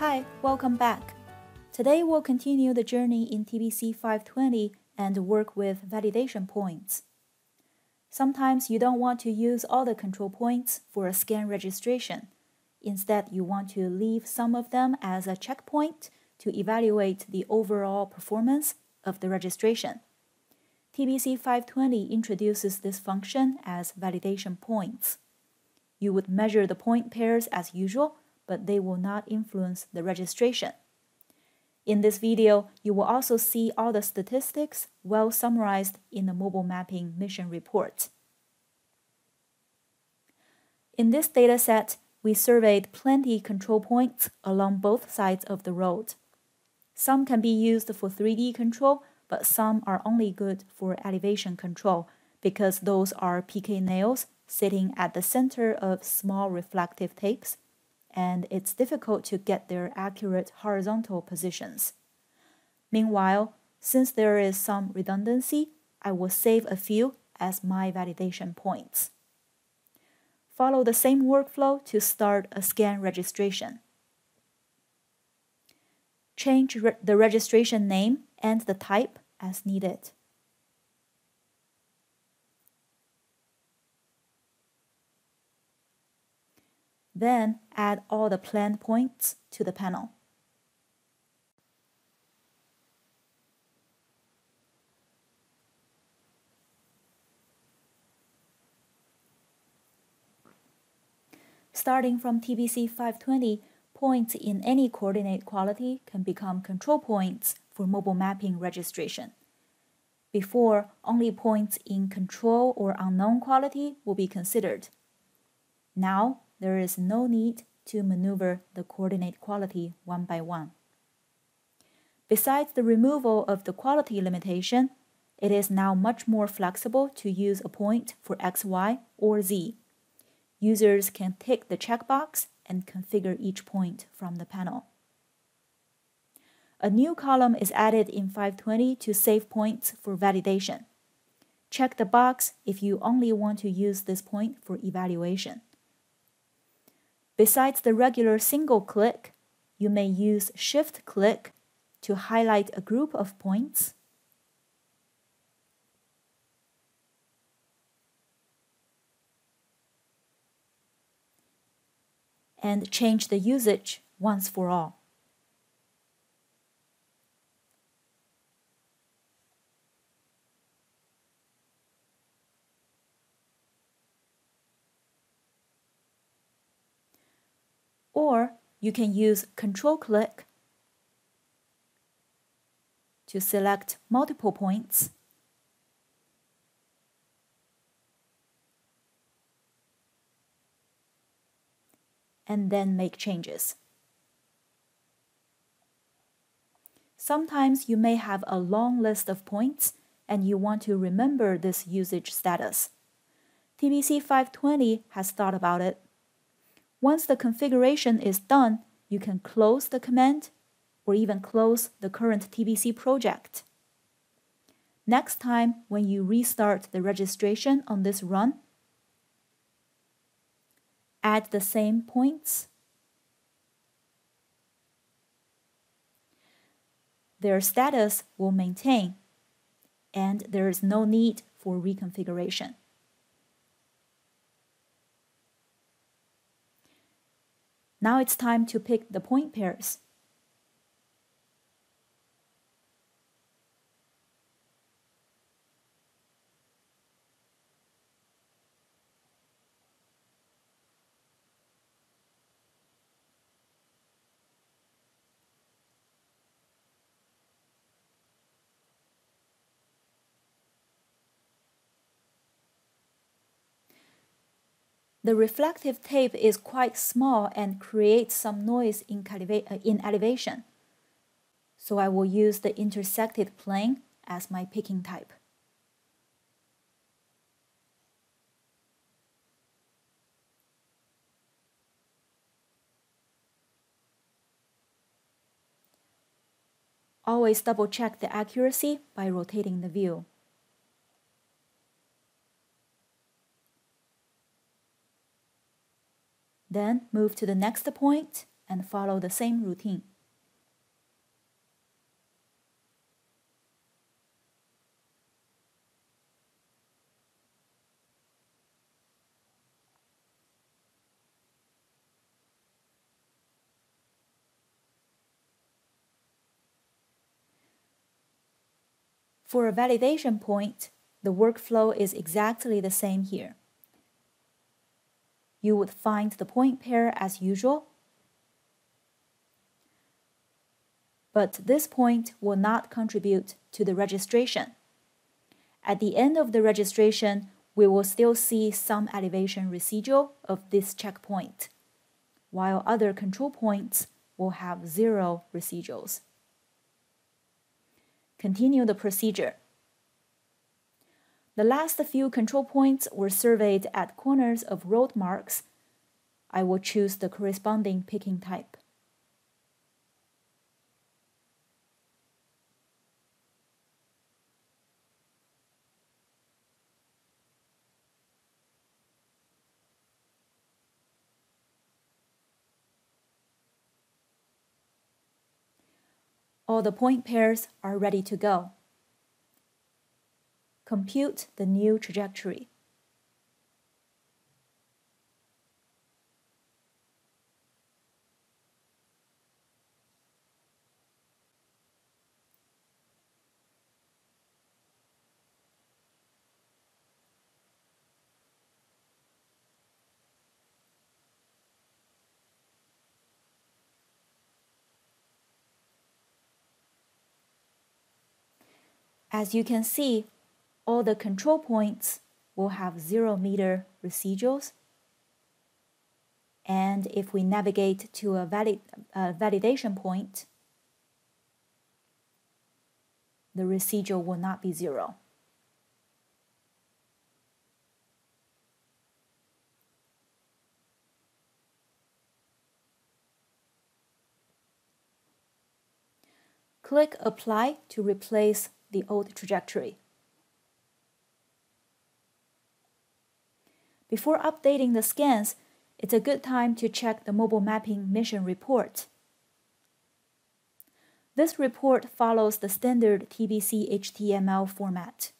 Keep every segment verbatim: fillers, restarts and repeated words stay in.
Hi, welcome back. Today we'll continue the journey in T B C five twenty and work with validation points. Sometimes you don't want to use all the control points for a scan registration. Instead, you want to leave some of them as a checkpoint to evaluate the overall performance of the registration. T B C five twenty introduces this function as validation points. You would measure the point pairs as usual, but they will not influence the registration. In this video, you will also see all the statistics well summarized in the mobile mapping mission report. In this dataset, we surveyed plenty control points along both sides of the road. Some can be used for three D control, but some are only good for elevation control because those are P K nails sitting at the center of small reflective tapes, and it's difficult to get their accurate horizontal positions. Meanwhile, since there is some redundancy, I will save a few as my validation points. Follow the same workflow to start a scan registration. Change re- the registration name and the type as needed. Then add all the planned points to the panel. Starting from T B C five twenty, points in any coordinate quality can become control points for mobile mapping registration. Before, only points in control or unknown quality will be considered. Now, there is no need to maneuver the coordinate quality one by one. Besides the removal of the quality limitation, it is now much more flexible to use a point for X, Y, or Z. Users can tick the checkbox and configure each point from the panel. A new column is added in five twenty to save points for validation. Check the box if you only want to use this point for evaluation. Besides the regular single click, you may use Shift-click to highlight a group of points, and change the usage once for all. Or you can use Ctrl-click to select multiple points and then make changes. Sometimes you may have a long list of points and you want to remember this usage status. T B C five twenty has thought about it. Once the configuration is done, you can close the command or even close the current T B C project. Next time, when you restart the registration on this run, add the same points. Their status will maintain, and there is no need for reconfiguration. Now it's time to pick the point pairs. The reflective tape is quite small and creates some noise in, in elevation, so I will use the intersected plane as my picking type. Always double check the accuracy by rotating the view. Then move to the next point and follow the same routine. For a validation point, the workflow is exactly the same here. You would find the point pair as usual, but this point will not contribute to the registration. At the end of the registration, we will still see some elevation residual of this checkpoint, while other control points will have zero residuals. Continue the procedure. The last few control points were surveyed at corners of road marks. I will choose the corresponding picking type. All the point pairs are ready to go. Compute the new trajectory. As you can see, all the control points will have zero meter residuals. And if we navigate to a, valid, a validation point, the residual will not be zero. Click Apply to replace the old trajectory. Before updating the scans, it's a good time to check the mobile mapping mission report. This report follows the standard T B C H T M L format.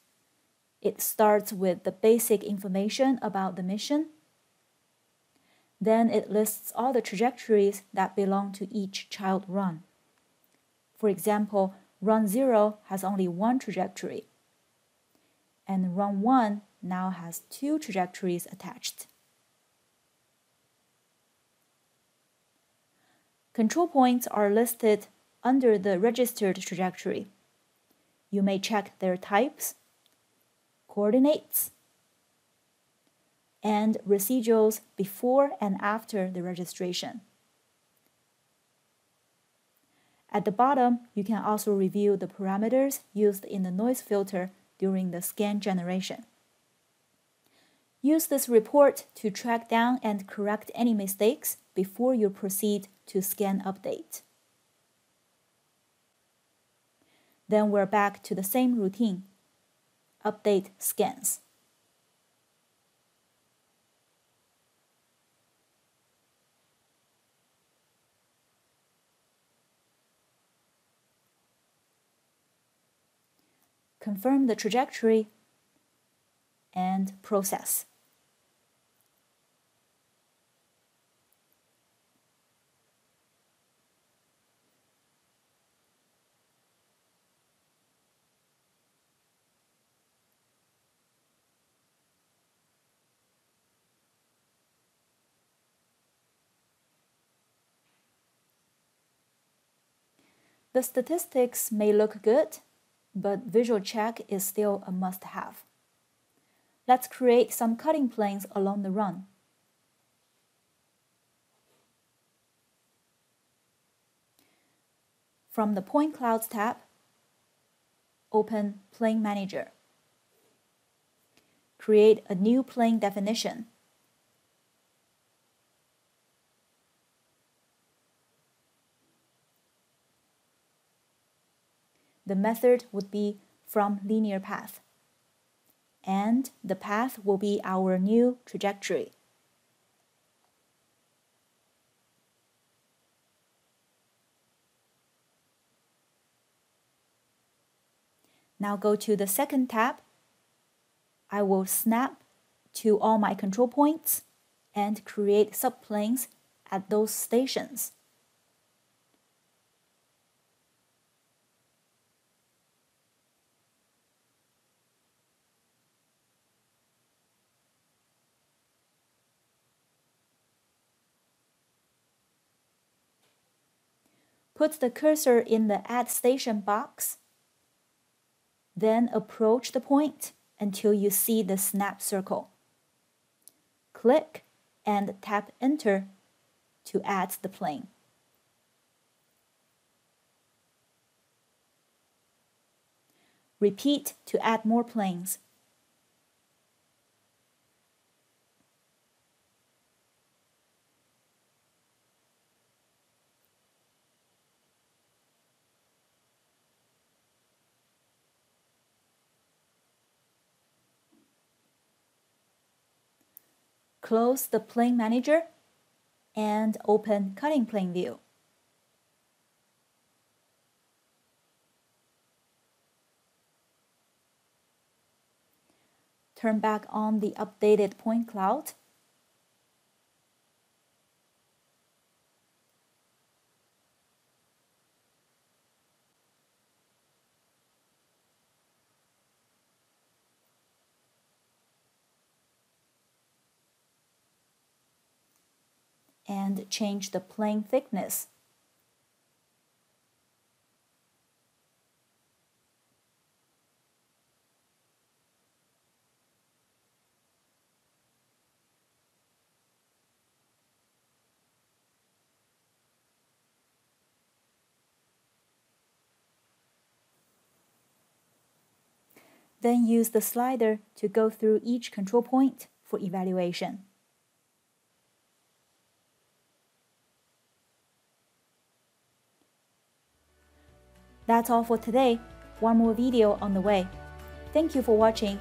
It starts with the basic information about the mission. Then it lists all the trajectories that belong to each child run. For example, Run zero has only one trajectory, and Run one now has two trajectories attached. Control points are listed under the registered trajectory. You may check their types, coordinates, and residuals before and after the registration. At the bottom, you can also review the parameters used in the noise filter during the scan generation. Use this report to track down and correct any mistakes before you proceed to scan update. Then we're back to the same routine. Update scans. Confirm the trajectory and process. The statistics may look good, but visual check is still a must-have. Let's create some cutting planes along the run. From the Point Clouds tab, open Plane Manager. Create a new plane definition. The method would be from linear path, and the path will be our new trajectory. Now go to the second tab. I will snap to all my control points and create subplanes at those stations. Put the cursor in the Add Station box, then approach the point until you see the snap circle. Click and tap Enter to add the plane. Repeat to add more planes. Close the Plane Manager and open Cutting Plane View. Turn back on the updated point cloud. And change the plane thickness. Then use the slider to go through each control point for evaluation. That's all for today. One more video on the way. Thank you for watching.